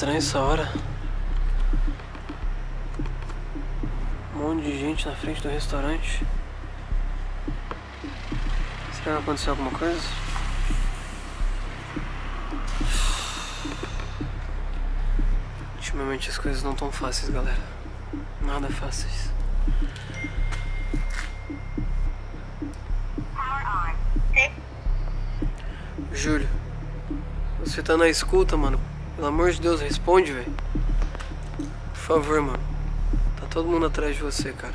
estranho essa hora. Um monte de gente na frente do restaurante. Será que vai acontecer alguma coisa? Ultimamente as coisas não tão fáceis, galera. Nada fáceis. Júlio, você tá na escuta, mano? Pelo amor de Deus, responde, velho. Por favor, mano. Tá todo mundo atrás de você, cara.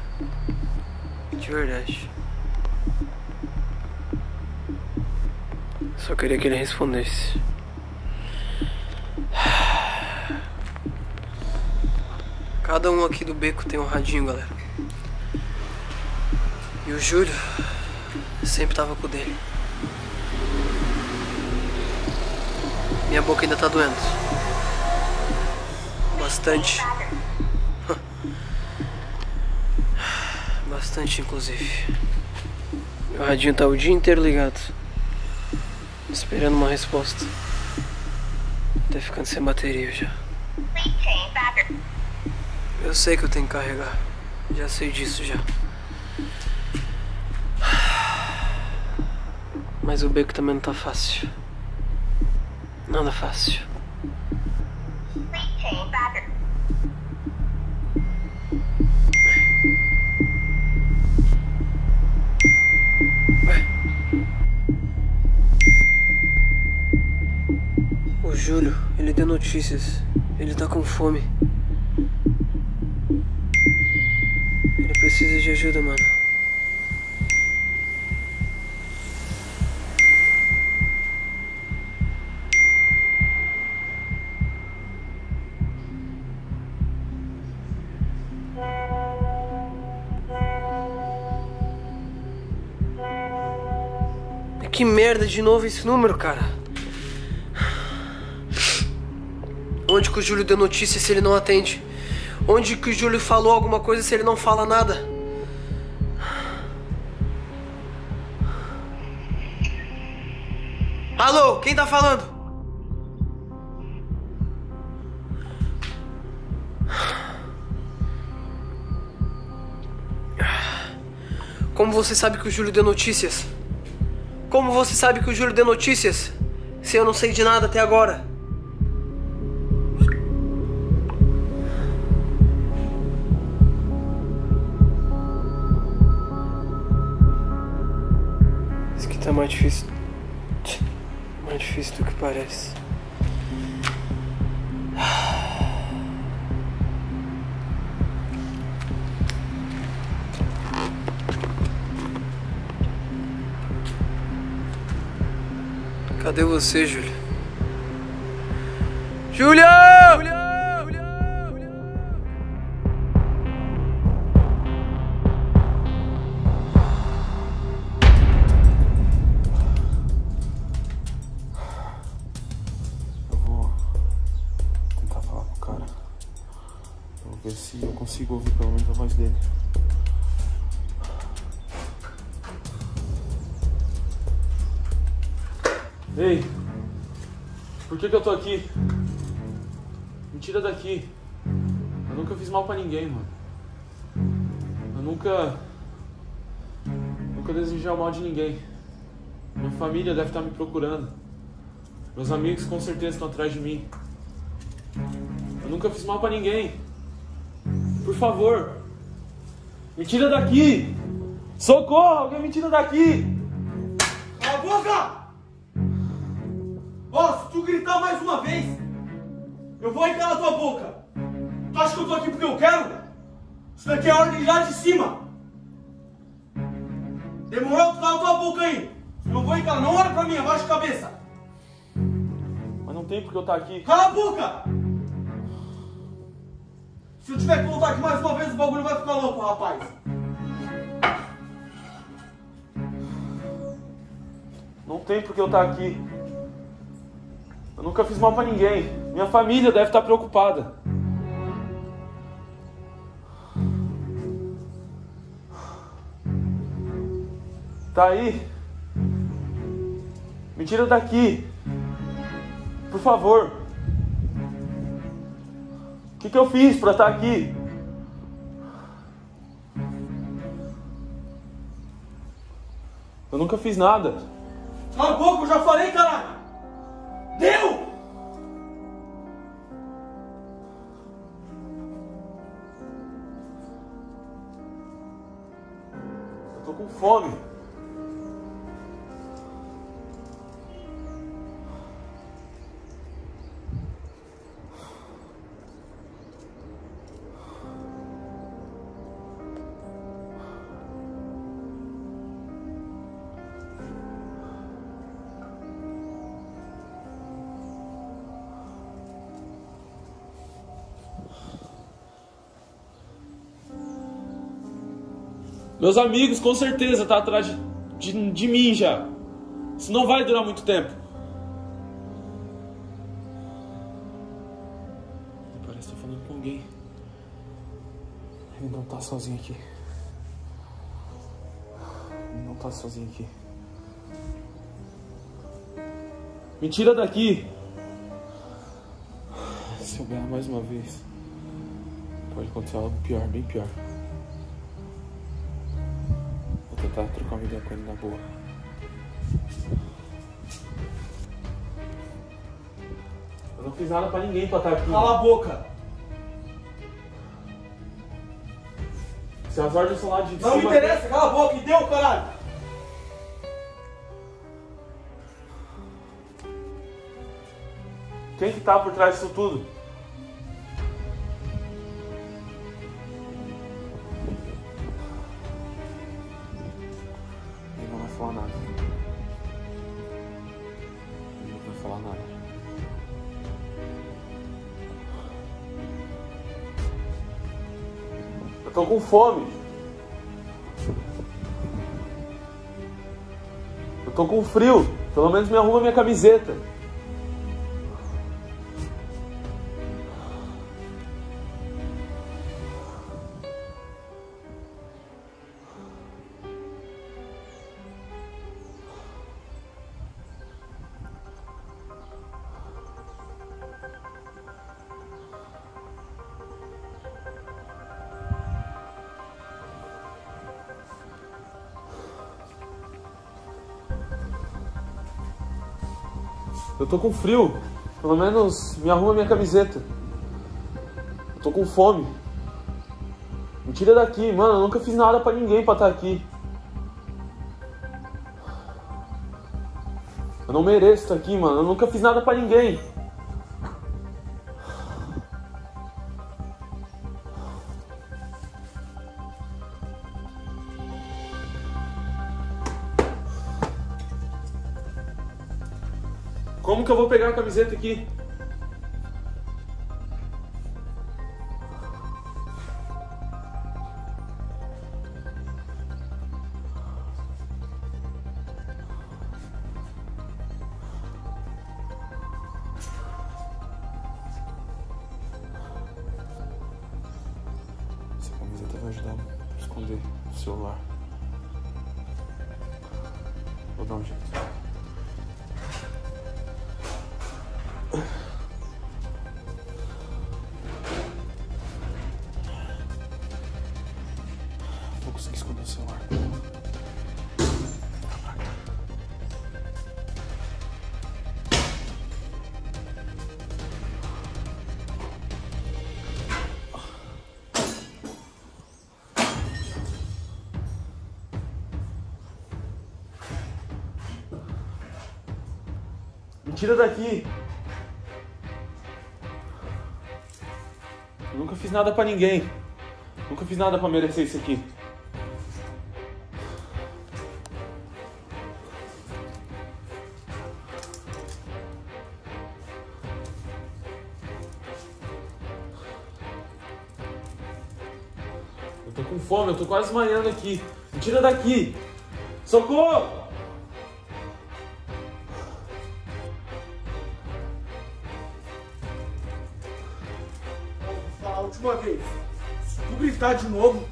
De verdade. Só queria que ele respondesse. Cada um aqui do beco tem um radinho, galera. E o Júlio sempre tava com o dele. Minha boca ainda tá doendo. Bastante. Bastante, inclusive. Meu radinho tá o dia inteiro ligado. Esperando uma resposta. Tá ficando sem bateria já. Eu sei que eu tenho que carregar. Já sei disso já. Mas o beco também não tá fácil. Nada fácil. O Júlio, ele deu notícias. Ele tá com fome. Ele precisa de ajuda, mano. Que merda de novo esse número, cara. Onde que o Júlio deu notícia se ele não atende? Onde que o Júlio falou alguma coisa se ele não fala nada? Alô, quem tá falando? Como você sabe que o Júlio deu notícias? Como você sabe que o Júlio deu notícias, se eu não sei de nada até agora? Isso aqui tá mais difícil do que parece. Cadê você, Júlio? Júlio! Eu vou tentar falar com o cara. Eu vou ver se eu consigo ouvir pelo menos a voz dele. Ei, por que eu tô aqui? Me tira daqui. Eu nunca fiz mal pra ninguém, mano. Eu nunca desejei o mal de ninguém. Minha família deve estar me procurando. Meus amigos com certeza estão atrás de mim. Eu nunca fiz mal pra ninguém. Por favor, me tira daqui. Socorro, alguém me tira daqui. Cala a boca! Ó, se tu gritar mais uma vez, eu vou encarar a tua boca. Tu acha que eu tô aqui porque eu quero? Isso daqui é ordem lá de cima. Demorou, tu cala a tua boca aí. Não vou encarar, não olha pra mim, abaixa a cabeça. Mas não tem porque eu tá aqui. Cala a boca! Se eu tiver que voltar aqui mais uma vez, o bagulho vai ficar louco, rapaz. Não tem porque eu tá aqui. Eu nunca fiz mal pra ninguém. Minha família deve estar preocupada. Tá aí? Me tira daqui. Por favor. que eu fiz para estar aqui? Eu nunca fiz nada. Cala a boca, eu já falei, caralho. Deu! Eu tô com fome. Meus amigos com certeza tá atrás de mim já. Isso não vai durar muito tempo. Parece que tô falando com alguém. Ele não tá sozinho aqui. Ele não tá sozinho aqui. Me tira daqui. Se eu ganhar mais uma vez, pode acontecer algo pior, bem pior. Tá, trocar uma ideia com ele na boa. Eu não fiz nada pra ninguém pra estar aqui. Cala a boca! Se as ordens são lá de cima... Não me interessa, cala a boca e deu, caralho! Quem que tá por trás disso tudo? Tô com fome. Eu tô com frio. Pelo menos me arruma minha camiseta. Eu tô com frio, pelo menos me arruma minha camiseta. Eu tô com fome. Me tira daqui, mano, eu nunca fiz nada pra ninguém pra estar aqui. Eu não mereço estar aqui, mano, eu nunca fiz nada pra ninguém. Como que eu vou pegar a camiseta aqui? Essa camiseta vai ajudar a esconder o celular. Vou dar um jeito. Vou conseguir esconder o celular. Me tira daqui. Eu nunca fiz nada pra ninguém. Nunca fiz nada pra merecer isso aqui. Eu tô com fome, eu tô quase desmaiando aqui. Me tira daqui! Socorro! Última vez, se tu gritar de novo,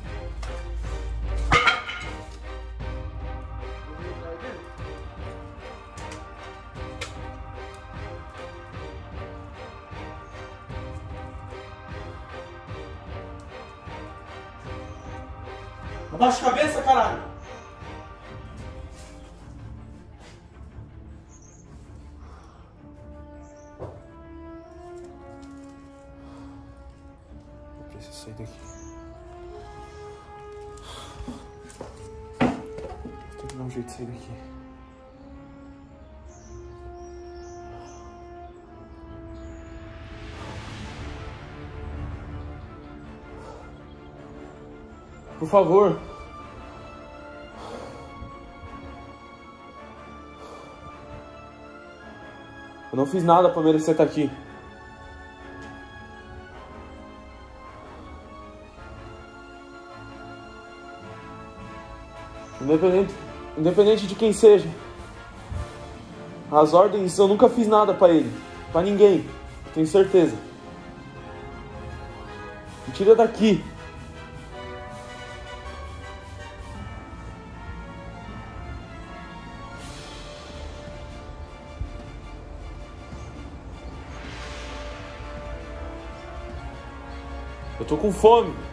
Abaixa a cabeça, caralho! Eu preciso sair daqui. Tem que dar um jeito de sair daqui. Por favor. Eu não fiz nada pra merecer estar aqui. Independente de quem seja. As ordens, eu nunca fiz nada pra ele. Pra ninguém. Tenho certeza. Me tira daqui. Eu tô com fome.